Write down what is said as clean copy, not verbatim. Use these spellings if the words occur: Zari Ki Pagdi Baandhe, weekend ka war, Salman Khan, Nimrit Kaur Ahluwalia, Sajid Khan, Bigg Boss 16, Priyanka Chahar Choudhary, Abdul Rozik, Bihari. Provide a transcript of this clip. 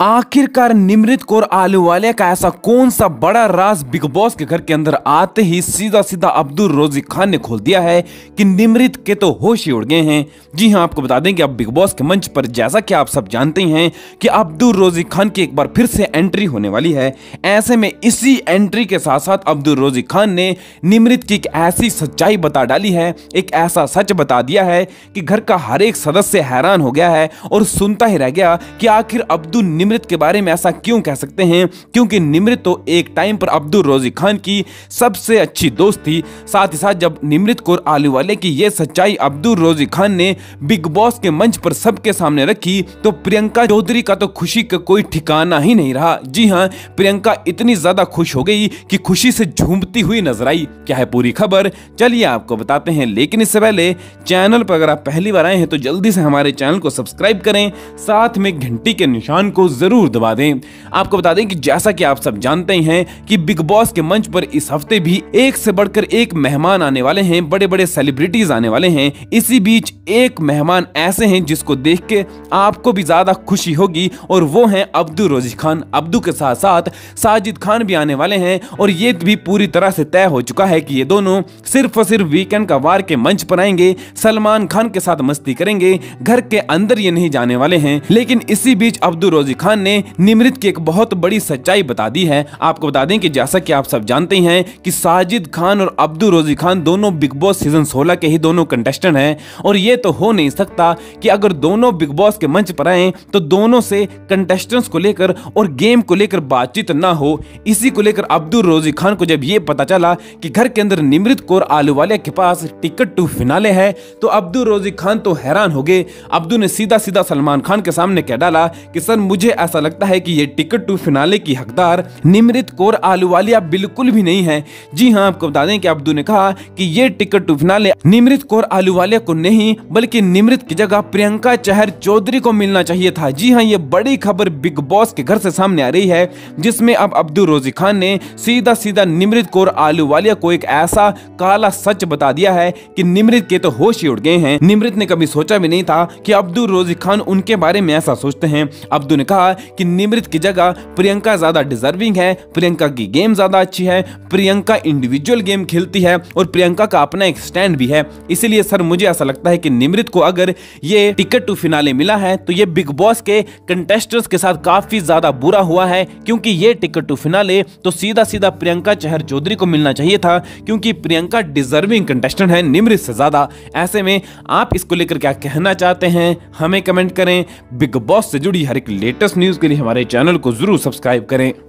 आखिरकार निमृत कौर आहलूवालिया का ऐसा कौन सा बड़ा राज बिग बॉस के घर के अंदर आते ही सीधा सीधा अब्दुल रोजिक खान ने खोल दिया है कि निमृत के तो होश ही उड़ गए हैं। जी हां, आपको बता दें कि अब बिग बॉस के मंच पर जैसा कि आप सब जानते हैं कि अब्दुल रोजिक खान की एक बार फिर से एंट्री होने वाली है। ऐसे में इसी एंट्री के साथ साथ अब्दुल रोजिक खान ने निमृत की एक ऐसी सच्चाई बता डाली है, एक ऐसा सच बता दिया है कि घर का हर एक सदस्य हैरान हो गया है और सुनता ही रह गया कि आखिर अब्दुल निमृत के बारे में ऐसा क्यों कह सकते हैं, क्योंकि निमृत तो एक टाइम पर अब्दुल रोजिक खान की सबसे अच्छी दोस्त थी। साथ ही साथ जब निमृत कौर आहलूवालिया की ये सच्चाई अब्दुल रोजिक खान ने बिग बॉस के मंच पर सबके सामने रखी तो प्रियंका चौधरी का तो खुशी का कोई ठिकाना ही नहीं रहा। जी हाँ, प्रियंका इतनी ज्यादा खुश हो गई कि खुशी से झूमती हुई नजर आई। क्या है पूरी खबर, चलिए आपको बताते हैं, लेकिन इससे पहले चैनल पर अगर आप पहली बार आए हैं तो जल्दी से हमारे चैनल को सब्सक्राइब करें, साथ में घंटी के निशान को जरूर दबा दें। आपको बता दें कि जैसा कि आप सब जानते ही हैं कि बिग बॉस के मंच पर इस हफ्ते भी एक से बढ़कर एक मेहमान आने वाले हैं, बड़े बड़े सेलिब्रिटीज आने वाले हैं। इसी बीच एक मेहमान ऐसे हैं जिसको देख के आपको भी ज्यादा खुशी होगी और वो हैं अब्दुल रोजिक खान। अब्दू के साथ साथ साजिद खान भी आने वाले हैं और ये भी पूरी तरह से तय हो चुका है कि ये दोनों सिर्फ और सिर्फ वीकेंड का वार के मंच पर आएंगे, सलमान खान के साथ मस्ती करेंगे, घर के अंदर ये नहीं जाने वाले हैं। लेकिन इसी बीच अब्दुल रोजिक खान ने निमृत की एक बहुत बड़ी सच्चाई बता दी है। आपको बता दें कि जैसा कि आप सब जानते हैं कि साजिद खान और अब्दुल रोजिक खान दोनों बिग बॉस सीजन 16 के ही दोनों कंटेस्टेंट हैं और ये तो हो नहीं सकता कि अगर दोनों बिग बॉस के मंच पर आएं तो दोनों से कंटेस्टेंट्स को लेकर और गेम को लेकर बातचीत ना हो। इसी को लेकर अब्दुल रोजिक खान को जब ये पता चला कि घर के अंदर निमृत कौर आहलूवालिया के पास टिकट टू फिनाले है तो अब्दुल रोजिक खान तो हैरान हो गए। अब्दुल ने सीधा सीधा सलमान खान के सामने कह डाला कि सर, मुझे ऐसा लगता है कि ये टिकट टू फिनाले की हकदार निमृत कौर आहलूवालिया बिल्कुल भी नहीं है। जी हाँ, आपको बता दें कि अब्दू ने कहा कि ये ticket to finale Nimrit Kaur Ahluwalia को नहीं बल्कि निमृत की जगह प्रियंका चहर चौधरी को मिलना चाहिए था। जी हाँ, ये बड़ी खबर बिग बॉस के घर से सामने आ रही है, जिसमें अब अब्दुल रोजिक खान ने सीधा सीधा निमृत कौर आहलूवालिया को एक ऐसा काला सच बता दिया है कि निमृत के तो होश ही उड़ गए हैं। निमृत ने कभी सोचा भी नहीं था कि अब्दुल रोजिक खान उनके बारे में ऐसा सोचते हैं। अब्दू ने कहा कि निमृत की जगह प्रियंका ज्यादा डिजर्विंग है, प्रियंका की गेम ज्यादा अच्छी है, प्रियंका इंडिविजुअल गेम खेलती है और प्रियंका का अपना एक स्टैंड भी है। इसलिए सर, मुझे ऐसा लगता है कि निमृत को अगर ये टिकट टू फिनाले मिला है तो ये बिग बॉस के कंटेस्टेंट्स के साथ काफी ज्यादा बुरा हुआ है, क्योंकि ये टिकट टू फिनाले तो सीधा सीधा प्रियंका चहर चौधरी को मिलना चाहिए था, क्योंकि प्रियंका डिजर्विंग कंटेस्टेंट है निमृत से ज्यादा। ऐसे में आप इसको लेकर क्या कहना चाहते हैं हमें कमेंट करें। बिग बॉस से जुड़ी हर एक लेटेस्ट न्यूज के लिए हमारे चैनल को जरूर सब्सक्राइब करें।